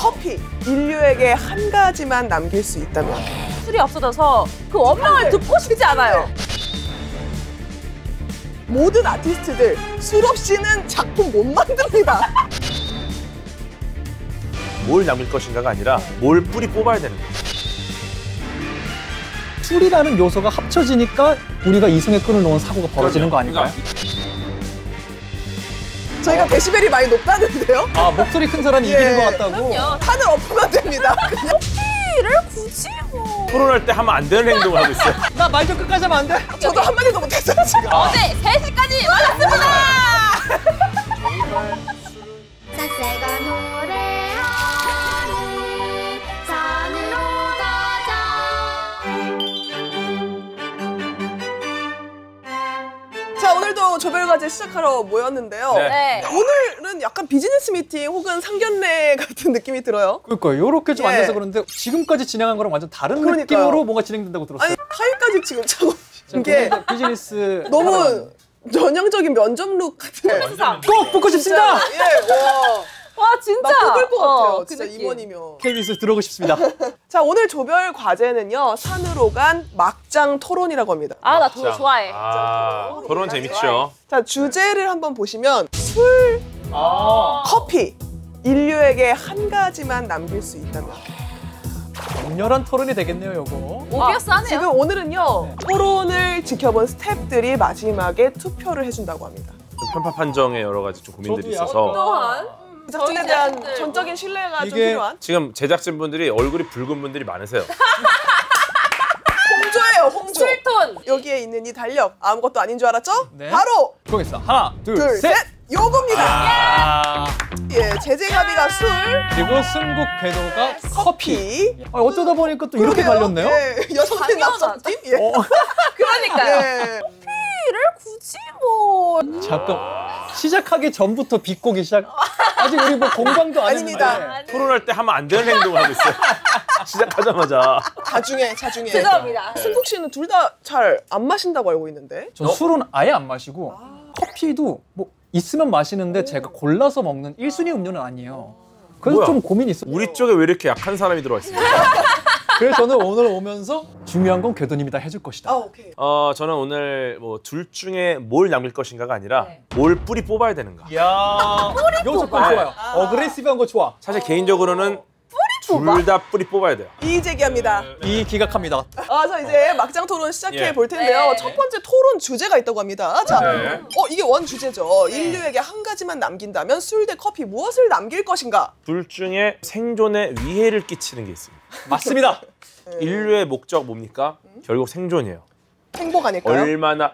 커피, 인류에게 한 가지만 남길 수 있다면? 술이 없어져서 그 원망을 듣고 싶지 않아요. 모든 아티스트들 술 없이는 작품 못 만듭니다. 뭘 남길 것인가가 아니라 뭘 뿌리 뽑아야 되는 거예요. 술이라는 요소가 합쳐지니까 우리가 이성에 끌어놓은 사고가 벌어지는 거 아닐까요? 저희가 데시벨이 많이 높다는데요? 아, 목소리 큰 사람이 이기는 것 같다고? 그럼요. 판을 엎으면 됩니다. 커피를 굳이 뭐... 토론할 때 하면 안 되는 행동을 하고 있어요. 나 말 좀 끝까지 하면 안 돼? 저도 한마디도 못했어요, 지금. 어제 3시까지 만났습니다! 조별과제 시작하러 모였는데요. 네. 오늘은 약간 비즈니스 미팅 혹은 상견례 같은 느낌이 들어요. 그러니까요. 이렇게 좀 앉아서 그런데 지금까지 진행한 거랑 완전 다른 느낌으로 뭔가 진행된다고 들었어요. 아니, 타일까지 지금 차고 이게 비즈니스 너무 전형적인 면접룩 같은 면접상 꼭 뽑고 싶습니다. 예, 와 진짜 나 뽑을 것 같아요. 진짜 그 임원이면 KBS 들어오고 싶습니다. 자, 오늘 조별 과제는요, 산으로 간 막장 토론이라고 합니다. 아, 나 토론 좋아해. 토론 재밌죠. 자, 주제를 한번 보시면 술, 커피, 인류에게 한 가지만 남길 수 있다면. 격렬한 토론이 되겠네요, 요거. 오비어스하네요. 지금 오늘은요, 토론을 지켜본 스태프들이 마지막에 투표를 해준다고 합니다. 편파 판정에 여러 가지 좀 고민들이 있어서. 또한. 제작진에 대한 전적인 신뢰가 좀 필요한? 지금 제작진분들이 얼굴이 붉은 분들이 많으세요. 홍조예요, 홍조. 7톤. 여기에 있는 이 달력, 아무것도 아닌 줄 알았죠? 네. 바로! 보겠습니다. 하나, 둘, 셋! 요겁니다! 아 예, 재재가비가 술. 그리고 승국 배도가 커피. 아, 어쩌다 보니까 또 이렇게 달렸네요? 예, 여성팀, 남성팀? 예. 그러니까요. 예. 커피를 굳이 뭐... 잠깐, 시작하기 전부터 비꼬기 시작... 아직 우리 뭐 공방도 아닙니다. 토론할 때 하면 안 되는 행동을 하고 있어요. 시작하자마자. 자중해. 죄송합니다. 승국 씨는 둘 다 잘 안 마신다고 알고 있는데? 저 술은 아예 안 마시고 커피도 뭐 있으면 마시는데 제가 골라서 먹는 1순위 음료는 아니에요. 그래서 뭐야? 좀 고민이 있어요. 우리 쪽에 왜 이렇게 약한 사람이 들어와 있습니까? 그래서 저는 오늘 오면서 중요한 건 교도님이 다 해줄 것이다. 오케이. 저는 오늘 뭐 둘 중에 뭘 남길 것인가가 아니라 뭘 뿌리 뽑아야 되는가. 이야. 뿌리 뽑아요. 좋아요. 어그레시브한 거 좋아. 사실 개인적으로는 둘 다 뿌리 뽑아야 돼요. 이의제기합니다. 이의기각합니다. 자, 이제 막장 토론 시작해 볼 텐데요. 첫 번째 토론 주제가 있다고 합니다. 자, 이게 원 주제죠. 인류에게 한 가지만 남긴다면 술 대 커피 무엇을 남길 것인가? 둘 중에 생존에 위해를 끼치는 게 있습니다. 맞습니다. 인류의 목적 뭡니까? 결국 생존이에요. 행복 아닐까요? 얼마나...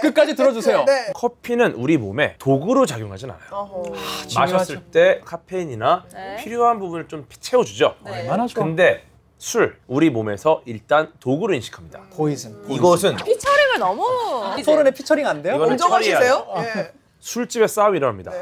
끝까지 들어주세요. 네. 커피는 우리 몸에 독으로 작용하진 않아요. 마셨을 때 카페인이나 필요한 부분을 좀 채워주죠. 얼마나 좋아. 근데 술, 우리 몸에서 일단 독으로 인식합니다. 포이즌. 이것은 피처링을 너무... 토론에 피처링 안 돼요? 인정하시세요? 술집의 싸움이라 합니다.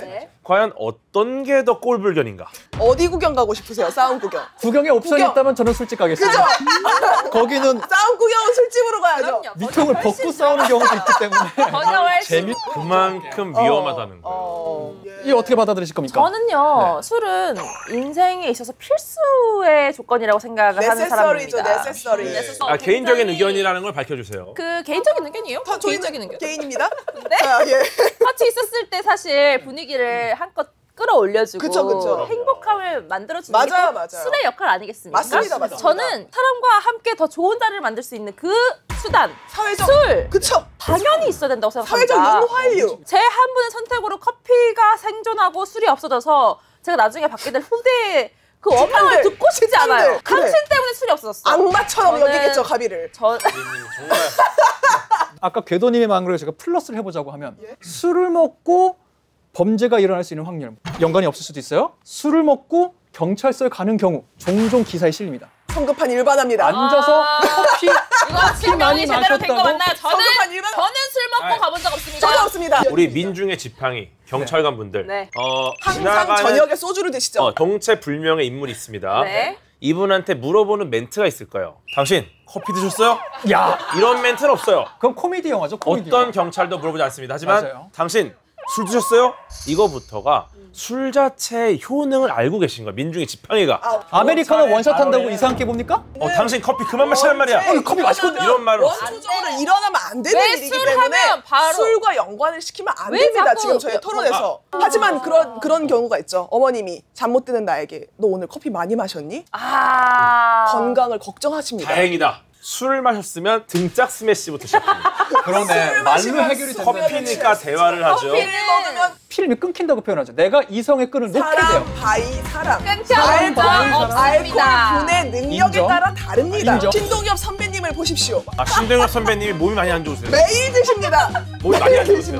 과연 어떤 게 더 꼴불견인가? 어디 구경 가고 싶으세요? 싸움 구경. 구경에 옵션이 있다면 저는 술집 가겠습니다. 그죠? 거기는 싸움 구경은 술집으로 가야죠. 미통을 벗고 싸우는 경우도 있기 때문에 그만큼 위험하다는 거예요. 이거 어떻게 받아들이실 겁니까? 저는요, 술은 인생에 있어서 필수의 조건이라고 생각을 하는 사람입니다. 네세서리. 개인적인 의견이라는 걸 밝혀주세요. 그 개인적인 의견이에요? 개인적인 의견. 개인입니다. 근데 같이 있었을 때 사실 분위기를 한껏 끌어올려주고 행복함을 만들어주는 게 술의 역할 아니겠습니까? 맞습니다. 저는 사람과 함께 더 좋은 날을 만들 수 있는 그 수단, 사회적, 술, 당연히 있어야 된다고 생각합니다. 사회적 윤활유. 제 한 분의 선택으로 커피가 생존하고 술이 없어져서 제가 나중에 받게 될 후대에 그 원망을 듣고 싶지 않아요. 당신 때문에 술이 없어졌어. 악마처럼 여기겠죠, 가비를. 아까 궤도님의 망으로 제가 플러스를 해보자고 하면 술을 먹고 범죄가 일어날 수 있는 확률, 연관이 없을 수도 있어요. 술을 먹고 경찰서에 가는 경우 종종 기사에 실립니다. 성급한 일반화입니다. 앉아서 커피 많이 마셨다고. 저는 술 먹고 가본 적 없습니다. 저도 없습니다. 우리 민중의 지팡이, 경찰관 분들. 항상 저녁에 소주를 드시죠. 동체불명의 인물이 있습니다. 이분한테 물어보는 멘트가 있을 거예요. 당신 커피 드셨어요? 이런 멘트는 없어요. 그럼 코미디 영화죠, 코미디. 어떤 경찰도 물어보지 않습니다. 하지만 당신 술 드셨어요? 이거부터가 술 자체의 효능을 알고 계신 거야. 민중의 지팡이가. 아메리카노 원샷 한다고 이상하게 봅니까? 당신 커피 그만 마시란 말이야. 커피 마시거든. 이런 말은 원초적으로 일어나면 안 되는 일이기 때문에 바로. 술과 연관을 시키면 안 됩니다. 지금 저희 토론에서. 하지만 그런 경우가 있죠. 어머님이 잠 못 드는 나에게 너 오늘 커피 많이 마셨니? 건강을 걱정하십니다. 다행이다. 술 마셨으면 등짝 스매시부터 시작합니다. 그러네. 말로 해결이 된다. 커피니까 대화를 하죠. 커피를 먹으면 필름이 끊긴다고 표현하죠. 내가 이성의 끈을 놓게 돼요. 사람 바이 사람. 끊지 않습니다. 알코올 분의 능력에 따라 다릅니다. 신동엽 선배님을 보십시오. 신동엽 선배님이 몸이 많이 안 좋으세요. 매일 드십니다. 몸이 많이 안 좋으세요.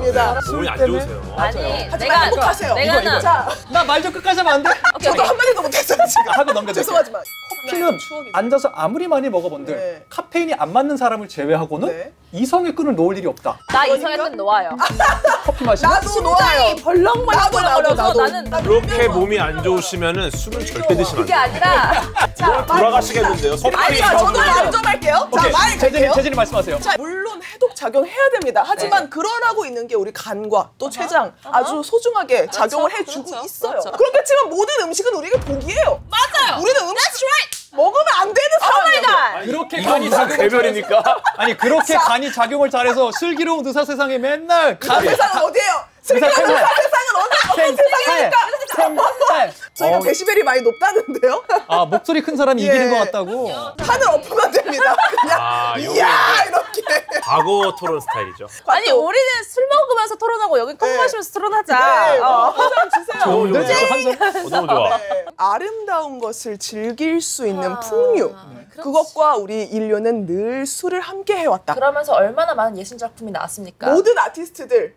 몸이 안 좋으세요. 아니, 하지만 행복하세요. 나 말 좀 끝까지 하면 안 돼? 저도 한마디도 못했어요, 지금. 하고 넘겨주세요. 죄송하지만. 커피는 앉아서 아무리 많이 먹어본들 네. 카페인이 안 맞는 사람을 제외하고는 네. 이성의 끈을 놓을 일이 없다. 나 이성의 끈 놓아요. 커피 마시면 나도 놓아요. 벌렁벌렁. 그렇게 몸이 안 좋으시면은 술을 절대 드시면 안 돼요. 그게 아니라 자, 돌아가시겠는데요. 아니야, 저도 말 좀 할게요. 자, 많이 갈게요. 재진이 말씀하세요. 자, 물론 해독 작용해야 됩니다. 하지만 네. 그러라고 있는 게 우리 간과 또 췌장 아주 소중하게 작용을 해주고 있어요. 그렇게 치면 모든 음식은 우리가 복이에요. 맞아요. 우리는 음식 먹으면 안 되는 사람이야. 그렇게 간이 개별이니까. 아니 그렇게 간이 작용을 잘해서 슬기로운 의사 세상에 맨날 간 세상은 어디예요? 슬기로운 의사 세상은 어디? 세상이니까. 저희가 데시벨이 많이 높다는데요? 아 목소리 큰 사람이 이기는 것 같다고. 판을 엎으면 됩니다. 그냥 이야 이렇게. 과거 토론 스타일이죠. 아니 우리는 술 먹으면서 토론하고 여기 커피 마시면서 토론하자. 네. 좋은데? 너무 좋아. 아름다운 것을 즐길 수 있는 풍류. 그것과 우리 인류는 늘 술을 함께 해왔다. 그러면서 얼마나 많은 예술 작품이 나왔습니까? 모든 아티스트들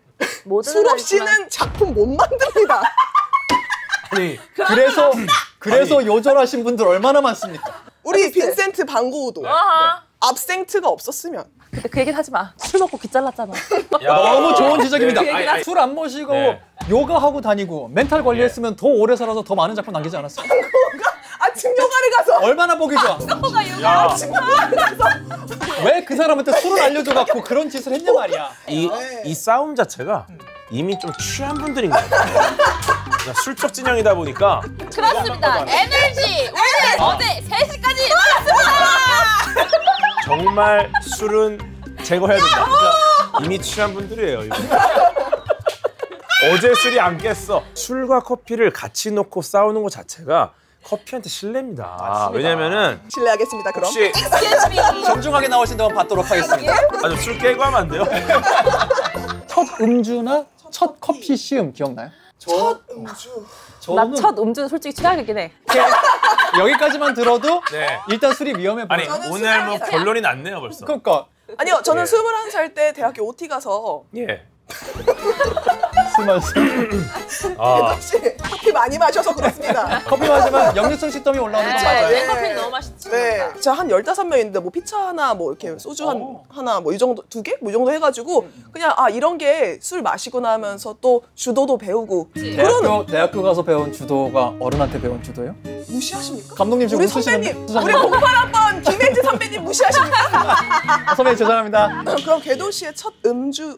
술 없이는 작품 못 만듭니다. 아니, 그래서 요절하신 분들 얼마나 많습니까? 우리 빈센트 반고우도 압생트가 없었으면. 근데 그 얘기는 하지 마. 술 먹고 귀 잘랐잖아. 너무 좋은 지적입니다. 네. 술 안 마시고 네. 요가하고 다니고 멘탈 관리했으면 네. 더 오래 살아서 더 많은 작품 남기지 않았어. 아침 요가를 가서 얼마나 보기 좋아. 아침 요가를 가서 왜 그 사람한테 술을 알려줘갖고 그런 짓을 했냐 말이야. 이 싸움 자체가 이미 좀 취한 분들인 것 같아요. 술적 진영이다 보니까. 그렇습니다. 에너지 오늘 어제 3시까지 나왔습니다. 정말 술은 제거해야 된다. 이미 취한 분들이에요. 이거. 어제 술이 안 깼어. 술과 커피를 같이 놓고 싸우는 것 자체가 커피한테 실례입니다. 맞습니다. 왜냐면은 실례하겠습니다. 그럼 혹시 정중하게 나오신다면 받도록 하겠습니다. 아니 술 깨고 하면 안 돼요? 첫 음주나 첫 커피 시음 기억나요? 첫 음주. 나 첫 음주는 솔직히 최악이긴 해. 여기까지만 들어도 네. 일단 술이 위험해 보여. 아니 오늘 뭐 결론이 났네요 벌써. 그러니까. 아니요 저는 21살 때 대학교 OT 가서 대덕씨 커피 많이 마셔서 그렇습니다. 커피 마시면 역류성 식도염이 올라오는 거 맞아요. 커피는 너무 맛있지. 네. 제가 한 15명인데 뭐 피차 하나 뭐 이렇게 소주 하나 뭐 이 정도 2개? 뭐 이 정도 해가지고 그냥 아 이런 게 술 마시거나 하면서 또 주도도 배우고. 대학교 가서 배운 주도가 어른한테 배운 주도예요? 무시하십니까? 감독님 지금 웃으시는데 우리 공팔 한번 김혜지 선배님 무시하십니까? 선배님 죄송합니다. 그럼 개도 씨의 첫 음주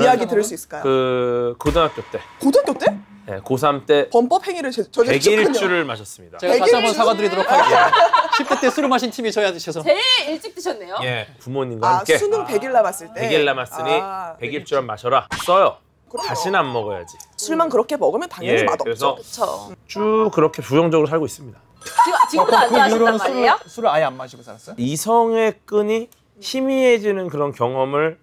이야기 들을 수 있을까요? 그 고등학교 때. 고등학교 때? 네, 고3 때 범법 행위를 저질렀군요. 100일주를 마셨습니다. 제가 다시 한번 사과드리도록 하겠습니다. 10대 때 술을 마신 팀이 저한테 죄송합니다. 제일 일찍 드셨네요. 예, 부모님과 함께. 수능 100일 남았을 때. 100일 남았으니 100일주란 마셔라. 써요. 다시는 안 먹어야지. 술만 그렇게 먹으면 당연히 맛없죠. 그래서 쭉 그렇게 부정적으로 살고 있습니다. 지금도 안 좋아하신단 말이에요? 술을 아예 안 마시고 살았어요? 이성의 끈이 희미해지는 그런 경험을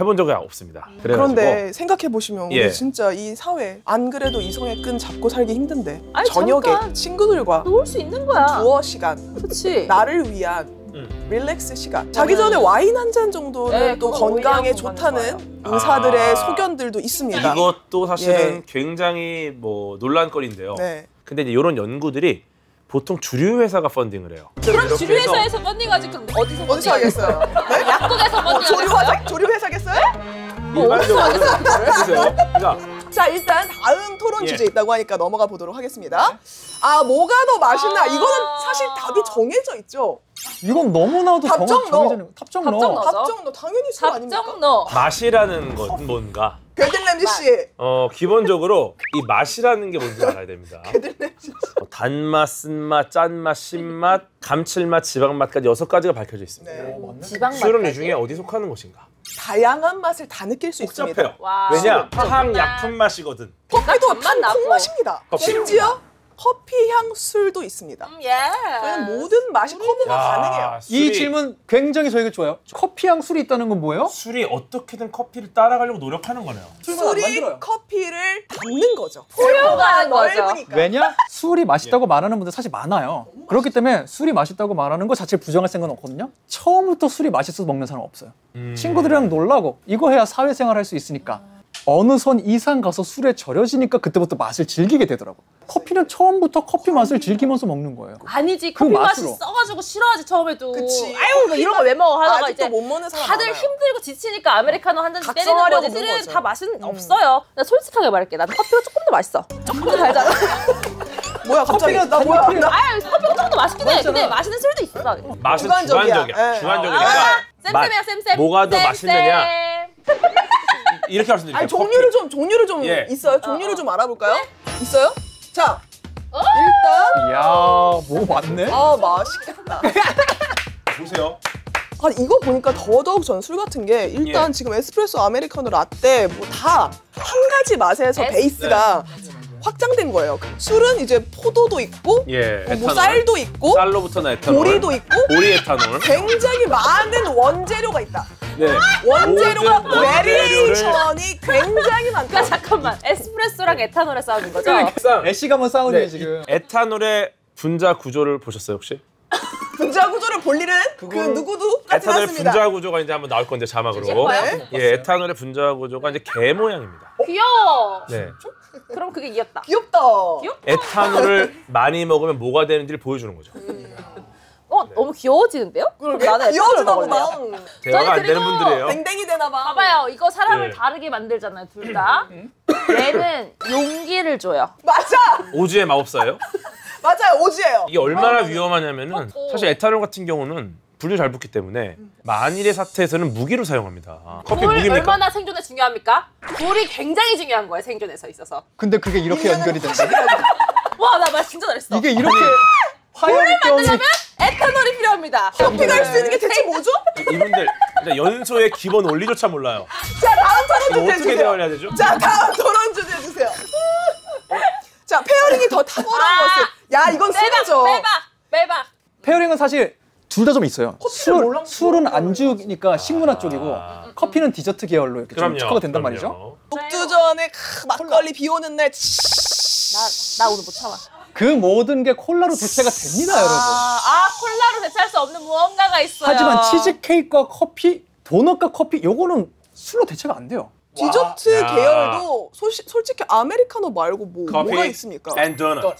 해본 적이 없습니다. 그런데 생각해보시면 우리 진짜 이 사회 안 그래도 이성의 끈 잡고 살기 힘든데 아니, 저녁에 친구들과 놀 수 있는 거야. 두어 시간 그치. 나를 위한 릴렉스 시간 자기 전에 와인 한 잔 정도는 또 건강에 좋다는 의사들의 소견들도 있습니다. 이것도 사실은 굉장히 뭐 논란거리인데요. 근데 이제 이런 연구들이 보통 주류 회사가 펀딩을 해요. 그럼 주류 회사에서 펀딩하지 그럼 어디서 하겠어요? 네? 약국에서 펀딩하겠어요? 조류 회사겠어요? 어디서 하겠어요? 자 일단 다음 토론 주제 있다고 하니까 넘어가 보도록 하겠습니다. 아 뭐가 더 맛있나? 이거는 사실 답이 정해져 있죠. 이건 너무나도 정해져 있는 거. 답정 넣어. 답정 넣어. 당연히 술 아닙니까? 맛이라는 건 뭔가. 괴들냄새 씨. 기본적으로 이 맛이라는 게 뭔지 알아야 됩니다. 괴들냄새 씨. 단맛, 쓴맛, 짠맛, 신맛, 감칠맛, 지방맛까지 6가지가 밝혀져 있습니다. 네. 지방맛. 수렴 이 중에 어디 속하는 것인가? 다양한 맛을 다 느낄 수 복잡해요. 있습니다. 와. 왜냐? 화학 약품 맛이거든. 커피도 단 맛입니다. 심지어 커피 향 술도 있습니다. 저는 모든 맛이 커버가 가능해요. 이 질문 굉장히 저에게 좋아요. 커피 향 술이 있다는 건 뭐예요? 술이 어떻게든 커피를 따라가려고 노력하는 거네요. 술이 커피를 담는 거죠. 포용하는 거죠. 왜냐? 술이 맛있다고 말하는 분들 사실 많아요. 그렇기 때문에 술이 맛있다고 말하는 거 자체를 부정할 생각은 없거든요. 처음부터 술이 맛있어서 먹는 사람 없어요. 친구들이랑 놀라고 이거 해야 사회생활 할 수 있으니까. 어느 선 이상 가서 술에 절여지니까 그때부터 맛을 즐기게 되더라고. 커피는 처음부터 커피 맛을 즐기면서 먹는 거예요. 아니지, 커피 맛이 써가지고 싫어하지 처음에도. 그치. 아유, 뭐 이런 거 왜 먹어 하다가 이제 못 먹는 사람 다들 많아요. 힘들고 지치니까 아메리카노 한 잔 때리는 거지. 술은 다 맛은 없어요. 나 솔직하게 말할게. 나는 커피가 조금 더 맛있어. 조금 더 달잖아. 뭐야, 갑자기 나 뭐야? 아유, 커피가 조금 더 맛있긴 해. 근데 맛있는 술도 있어. 맛은 주관적이야. 주관적이니까. 쌤쌤이야, 쌤쌤. 뭐가 더 맛있느냐? 이렇게 말씀드릴게요. 아니, 종류를 좀 있어요? 종류를 좀 알아볼까요? 네? 있어요? 자, 일단 이야, 뭐 많네? 아, 맛있겠다. 보세요. 아, 이거 보니까 더더욱 전 술 같은 게 일단 지금 에스프레소, 아메리카노, 라떼 뭐 다 한 가지 맛에서 베이스가 확장된 거예요. 술은 이제 포도도 있고, 뭐 쌀도 있고, 쌀로부터는 에탄올, 보리도 있고, 보리 에탄올. 굉장히 많은 원재료가 있다. 네. 원재료와 베리에이션이 굉장히 많다. 그러니까 잠깐만, 에스프레소랑 에탄올의 싸움인 거죠? 애쉬가 뭔 싸움이에요, 지금? 에탄올의 분자 구조를 보셨어요, 혹시? 분자 구조를 볼 일은 그 누구도 같이 봤습니다. 에탄올의 분자 구조가 이제 한번 나올 건데 자막으로. 네. 예, 에탄올의 분자 구조가 이제 개 모양입니다. 귀여워. 네. 그럼 그게 귀엽다. 귀엽다. 에탄올을 많이 먹으면 뭐가 되는지를 보여주는 거죠. 너무 귀여워지는데요? 나는 귀여워지나 보다. 대화가 안 되는 분들이에요. 댕댕이 되나 봐. 봐봐요. 이거 사람을 다르게 만들잖아요, 둘 다. 얘는 용기를 줘요. 맞아! 오즈의 마법사예요? 맞아요, 오즈예요. 이게 얼마나 위험하냐면은 사실 에탄올 같은 경우는 불도 잘 붙기 때문에 만일의 사태에서는 무기로 사용합니다. 커피 무기입니까? 얼마나 생존에 중요합니까? 불이 굉장히 중요한 거예요, 생존에서 있어서. 근데 그게 이렇게 연결이 된다. 와, 나 말 진짜 잘했어. 이게 이렇게 화염병이... 만들려면 에탄올이 필요합니다. 커피가 할 수 있는 게 대체 뭐죠? 이분들 연소의 기본 원리조차 몰라요. 자, 다음 토론 주제 어떻게 주세요. 대화를 해야 되죠? 자, 다음 토론 주제 주세요. 자, 페어링이 더 탁월한 것은. 야, 이건 술이죠. 빼박. 페어링은 사실 둘 다 좀 있어요. 술은 안주니까 식문화 쪽이고 커피는 디저트 계열로 이렇게 좀 특허가 된단 말이죠. 녹두전에 막걸리 비 오는 날. 나 오늘 못 참아. 그 모든 게 콜라로 대체가 됩니다, 여러분. 콜라로 대체할 수 없는 무언가가 있어요. 하지만 치즈케이크와 커피, 도넛과 커피, 요거는 술로 대체가 안 돼요. 디저트 계열도 솔직히 아메리카노 말고 뭐가 있습니까? 앤 도넛.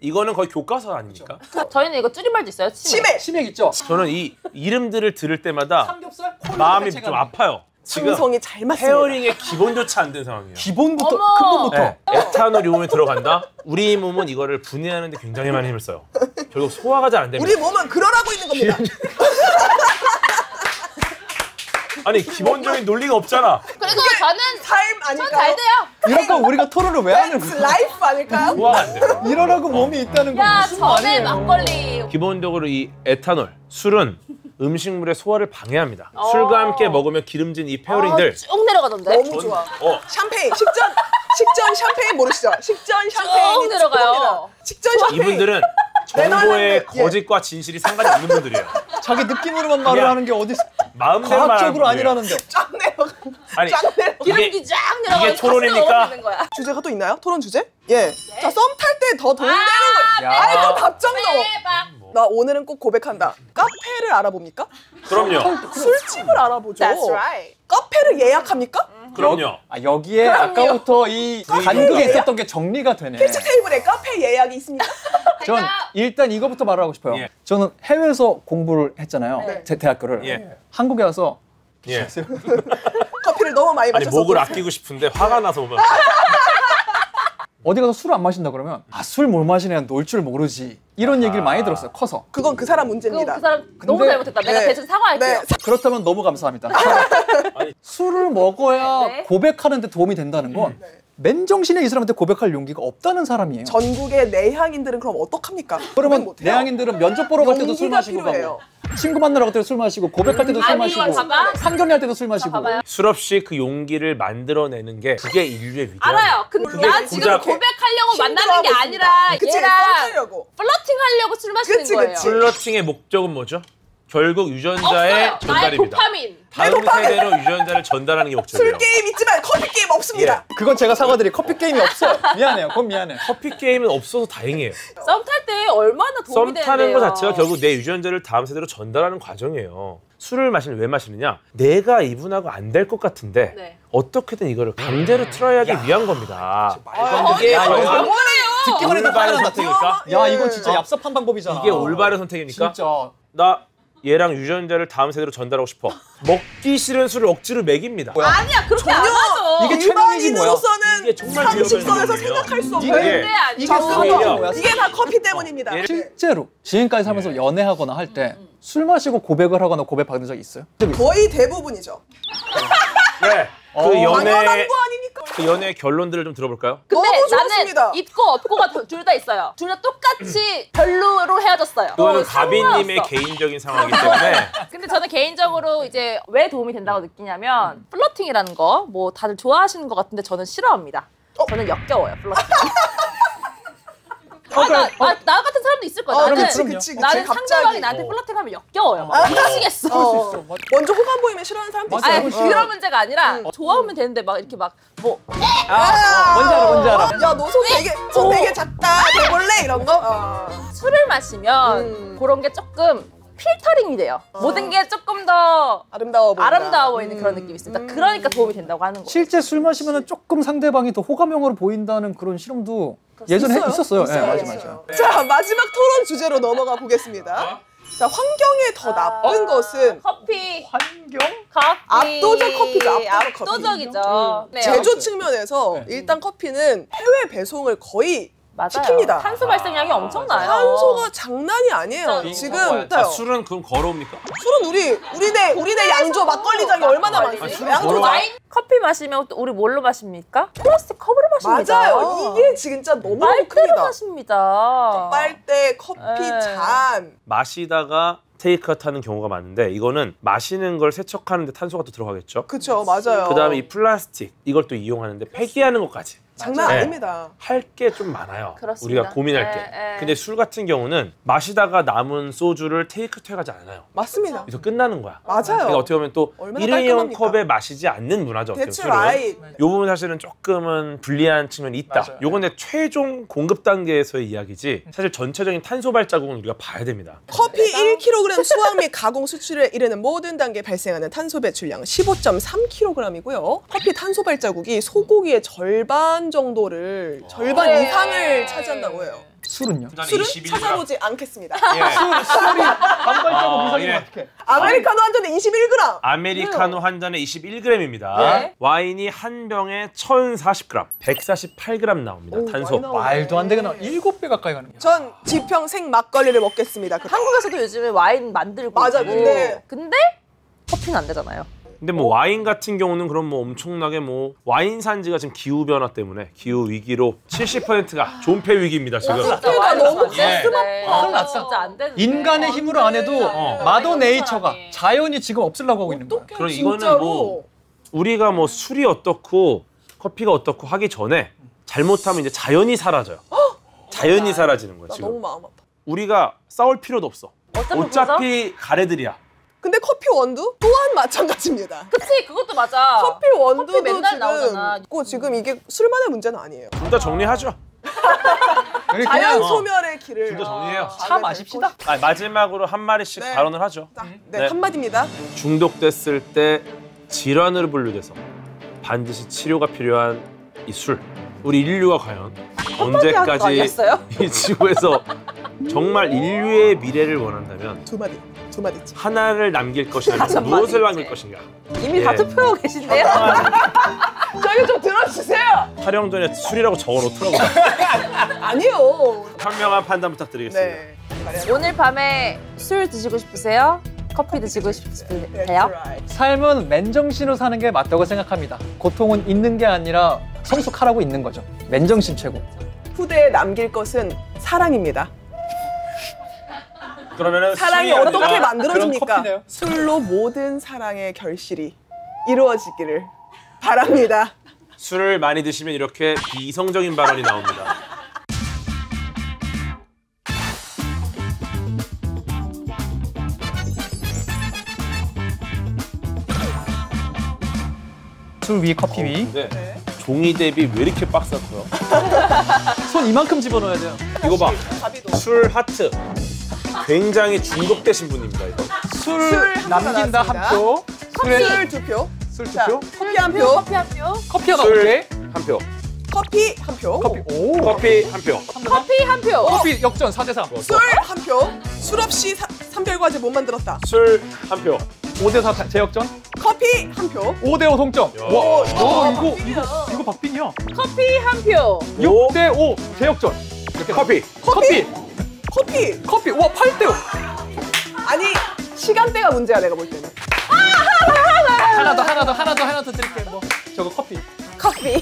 이거는 거의 교과서 아닙니까? 그렇죠. 저희는 이거 줄임말도 있어요, 치맥 있죠? 저는 이 이름들을 들을 때마다 삼겹살? 마음이 좀 아파요. 충성이 잘 맞습니다. 페어링의 기본조차 안 된 상황이에요. 근본부터. 네. 에탄올이 몸에 들어간다? 우리 몸은 이거를 분해하는 데 굉장히 많은 힘을 써요. 결국 소화가 잘 안 됩니다. 우리 몸은 그러라고 있는 겁니다. 아니, 기본적인 논리가 없잖아. 그리고 저는 잘 돼요. 이럴 거면 우리가 토론을 왜 하는 거야? 라이프 아닐까요? 소화가 안 돼요. 이러라고 몸이 있다는 거 무슨 말이에요. 막걸리. 기본적으로 이 에탄올, 술은 음식물의 소화를 방해합니다. 술과 함께 먹으면 기름진 이 페어링들 쭉 내려가던데. 너무 좋아. 샴페인, 식전 샴페인 모르시죠? 식전 샴페인이 쭉 내려가요. 식전 샴페인. 이분들은 정보의 거짓과 진실이 상관이 없는 분들이에요. 자기 느낌으로만 말을 하는 게 어디 마음대로 과학적으로 아니라는데. 쫙 내려가. 기름기 쫙 내려가. 이게 토론이니까. 주제가 또 있나요? 토론 주제? 예. 자, 썸 탈 때 더 돈 되는 거. 아이, 또 답장 넣어. 나 오늘은 꼭 고백한다. 카페를 알아봅니까? 그럼요. 술집을 알아보죠. That's right. 카페를 예약합니까? 그럼요. 아, 여기에 아까부터 이 간극에 있었던 게 정리가 되네. 캐치 테이블에 카페 예약이 있습니까? 전 일단 이거부터 말하고 싶어요. 저는 해외에서 공부를 했잖아요. 제 대학교를. 한국에 와서 커피를 너무 많이 마셔서 목을 아끼고 싶은데 화가 나서 오면 어디 가서 술을 안 마신다 그러면 아, 술 못 마시네, 놀 줄 모르지. 이런 얘기를 많이 들었어요, 커서. 그건 그 사람 문제입니다. 그 사람 너무 잘못했다. 내가 대신 사과할게요. 네. 그렇다면 너무 감사합니다. 술을 먹어야 네. 고백하는 데 도움이 된다는 건 맨정신에 이 사람한테 고백할 용기가 없다는 사람이에요. 전국의 내향인들은 그럼 어떡합니까? 그러면 내향인들은 면접 보러 갈 때도 술 마시고 가고, 친구 만나러 갈 때도 술 마시고, 고백할 때도 술 마시고, 상견례 할 때도 술 마시고. 술 없이 그 용기를 만들어내는 게 그게 인류의 위대함. 알아요. 근데 난 지금 고백하려고 만나는 게 아니라 얘랑 플러팅하려고 술 마시는 거예요. 플러팅의 목적은 뭐죠? 결국 유전자의 전달입니다. 다음 세대로 유전자를 전달하는 게 목적이에요. 술 게임 있지만 커피 게임 없습니다. 예. 그건 제가 사과드릴, 커피 게임이 없어요. 미안해요. 그건 미안해. 커피 게임은 없어서 다행이에요. 썸 탈 때 얼마나 도움이 되는데요. 썸 타는 것 자체가 결국 내 유전자를 다음 세대로 전달하는 과정이에요. 술을 마시면 왜 마시느냐? 내가 이분하고 안 될 것 같은데 네. 어떻게든 이거를 강제로 틀어야 하기 위한 겁니다. 이게 듣기만 해도 올바른 선택입니까? 야, 이건 진짜 얍삽한 방법이잖아. 이게 올바른 선택입니까? 진짜. 나 얘랑 유전자를 다음 세대로 전달하고 싶어. 먹기 싫은 술을 억지로 먹입니다. 뭐야? 아니야, 그렇게 안 하죠. 이게 일반인으로서는 상식선에서 생각할 수 없는 이게 뭐야? 이게 다 커피 때문입니다. 실제로 지금까지 살면서 연애하거나 할 때 술 마시고 고백을 하거나 고백받은 적이 있어요? 거의 대부분이죠. 네. 그 연애의 결론들을 좀 들어볼까요? 근데 나는 있고 없고가 둘 다 있어요. 둘 다 똑같이 별로로 헤어졌어요. 그거는 가비님의 개인적인 상황이기 때문에. 근데 저는 개인적으로 이제 왜 도움이 된다고 느끼냐면 플러팅이라는 거 뭐 다들 좋아하시는 것 같은데 저는 싫어합니다. 저는 역겨워요, 플러팅. 나 같은 사람도 있을 거야. 나는 상대방이 나한테 플러팅하면 역겨워요. 막 미치겠어. 먼저 호감 보이면 싫어하는 사람도 있어. 아니, 그런 문제가 아니라 좋아하면 되는데 막 이렇게 막 뭐. 뭔지 알아. 야, 너 손 되게 작다. 해볼래? 이런 거? 술을 마시면 그런 게 조금 필터링이 돼요. 모든 게 조금 더 아름다워 보이는 그런 느낌이 있습니다. 그러니까 도움이 된다고 하는 거예요. 실제 술 마시면 조금 상대방이 더 호감형으로 보인다는 그런 실험도 예전에 있었어요. 네, 맞아요. 자, 마지막 토론 주제로 넘어가 보겠습니다. 자, 환경에 더 나쁜 것은 커피. 압도적 커피죠. 압도적이죠. 네. 제조 측면에서 일단 커피는 해외 배송을 거의 시킵니다. 탄소 발생량이 엄청나요. 탄소가 장난이 아니에요. 지금 술은 그럼 걸어옵니까? 술은 우리네 양조 막걸리장이 얼마나 많지? 양조 커피 마시면 또 우리 뭘로 마십니까? 플라스틱 컵으로 마십니다. 맞아요. 이게 진짜 너무 큽니다. 빨대로 마십니다. 빨대, 커피 잔. 마시다가 테이크아웃 하는 경우가 많은데 이거는 마시는 걸 세척하는데 탄소가 또 들어가겠죠? 그렇죠, 맞아요. 그다음에 이 플라스틱 이걸 또 이용하는데 폐기하는 것까지. 장난 아닙니다. 할 게 좀 많아요. 그렇습니다. 우리가 고민할 게. 근데 술 같은 경우는 마시다가 남은 소주를 테이크아웃 해가지 않아요. 맞습니다. 그래서 끝나는 거야. 맞아요. 그러니까 어떻게 보면 또 일회용 컵에 마시지 않는 문화죠. 대출 아이. 요 부분 사실은 조금은 불리한 측면이 있다. 요건 최종 공급 단계에서의 이야기지 사실 전체적인 탄소 발자국은 우리가 봐야 됩니다. 커피 1kg 수확 및 가공 수출에 이르는 모든 단계에 발생하는 탄소 배출량 15.3kg이고요. 커피 탄소 발자국이 소고기의 절반 정도를 절반 이상을 차지한다고 해요. 술은요? 술은 찾아보지 않겠습니다. 술이 반발적으로 무상이면 어떡해? 아메리카노 한 잔에 21g! 아메리카노 한 잔에 21g입니다. 예? 와인이 한 병에 1,040g, 148g 나옵니다. 오, 탄소. 말도 안 되게 나와. 7배 가까이 가는 거예요. 전 지평 생 막걸리를 먹겠습니다. 한국에서도 요즘에 와인 만들고. 맞아, 근데 커피는 안 되잖아요. 근데 뭐 와인 같은 경우는 그럼 뭐 엄청나게 뭐 와인 산지가 지금 기후 변화 때문에 기후 위기로 70%가 존폐 위기입니다 지금. 진짜 너무 스마트하다. 진짜 안 되는데. 인간의 힘으로 안 해도 마더 네이처가 자연이 지금 없으려고 하고 있는 거야. 그럼 이거는 뭐 우리가 뭐 술이 어떻고 커피가 어떻고 하기 전에 잘못하면 이제 자연이 사라져요. 자연이 사라지는 거야 지금. 나 너무 마음 아파. 우리가 싸울 필요도 없어. 어차피 가래들이야. 근데 커피 원두 또한 마찬가지입니다. 그치, 그것도 맞아. 커피 원두도 커피 맨날 나오잖아. 있고 지금 이게 술만의 문제는 아니에요. 둘 다 정리하죠. 자연 소멸의 길을. 둘 다 정리해요. 차 마십시다. 아니, 마지막으로 한 마리씩 발언을 하죠. 네, 한 마디입니다. 중독됐을 때 질환으로 분류돼서 반드시 치료가 필요한 이 술. 우리 인류가 과연 언제까지 이 지구에서 정말 인류의 미래를 원한다면 두 마디. 하나를 남길 것이냐, 무엇을 남길 것인가. 이미 다 투표하고 계신데요? 저기 좀 들어주세요. 촬영 전에 술이라고 적어놓더라고요. 아니요. 현명한 판단 부탁드리겠습니다. 네. 오늘 밤에 술 드시고 싶으세요? 커피 드시고 싶으세요? 삶은 맨정신으로 사는 게 맞다고 생각합니다. 고통은 있는 게 아니라 성숙하라고 있는 거죠. 맨정신 최고. 후대에 남길 것은 사랑입니다. 그러면은 사랑이 어떻게 만들어집니까? 술로 모든 사랑의 결실이 이루어지기를 바랍니다. 술을 많이 드시면 이렇게 비이성적인 발언이 나옵니다. 술 위, 커피 위. 네. 종이 대비 왜 이렇게 빡셌어요? 손 이만큼 집어넣어야 돼요. 이거 봐. 술 하트. 굉장히 중독되신 분입니다. 이거. 술 남긴다 한 표. 술 2표. 술 2표. 커피 1표. 커피 1표. 커피가 술 1표. 커피 1표. 커피 1표. 커피 1표. 커피 역전 4대3. 술 1표. 술 없이 삼별과제 못 만들었다. 술 1표. 5대4 재역전? 커피 1표. 5대5 동점. 와, 이거 박빙이야. 커피 1표. 6대5 재역전. 커피. 커피. 커피. 커피. 와, 8대5. 아니, 시간대가 문제야, 내가 볼 때는. 하나 더 드릴게요. 뭐. 저거 커피. 커피.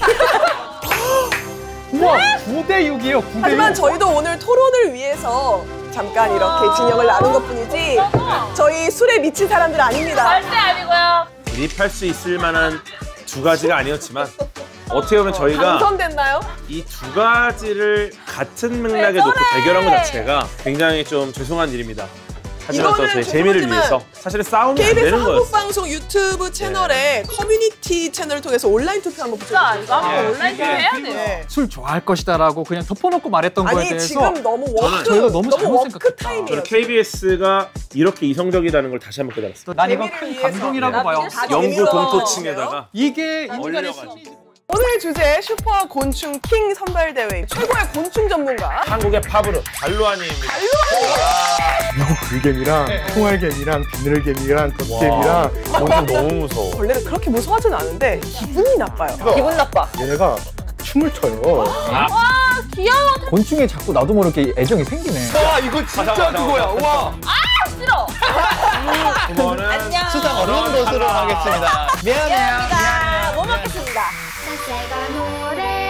우와, 9대6이에요, 9대6. 하지만 저희도 오늘 토론을 위해서 잠깐 이렇게 진영을 나눈 것뿐이지 저희 술에 미친 사람들 아닙니다. 절대 아니고요. 드립할 수 있을 만한 두 가지가 아니었지만 어떻게 보면 저희가 당선됐나요? 이 두 가지를 같은 맥락에 놓고 대결한 것 자체가 굉장히 좀 죄송한 일입니다. 하지만 또 저희 재미를 위해서 사실은 싸움이 안 되는 거였어요. KBS 한국방송 유튜브 채널에 커뮤니티 채널을 통해서 온라인 투표 한번 붙여주세요. 이거 한번 온라인 투표 해야 돼요. 술 좋아할 것이다라고 그냥 덮어놓고 말했던 거에 대해서 지금 너무 워크 타임이에요. 저는 KBS가 이렇게 이성적이라는 걸 다시 한번 깨달았어요. 난 이건 큰 감동이라고 봐요. 영구 동포층에다가 이게 인간의 신이. 오늘 주제 슈퍼 곤충 킹 선발대회 최고의 곤충 전문가 한국의 파브르 갈루아니입니다. 갈루아니! 미국 불개미랑 총알개미랑 비늘개미랑 덧개미랑 곤충 너무 무서워. 원래는 그렇게 무서워하진 않은데 기분이 나빠요. 기분 나빠. 얘네가 춤을 춰요. 와 귀여워. 곤충에 자꾸 나도 모르게 애정이 생기네. 와 이거 진짜 그거야. 와. 아 싫어. 그거는 수상 어려운 것으로 하겠습니다. 미안해요. 못 먹겠습니다. 제가 노래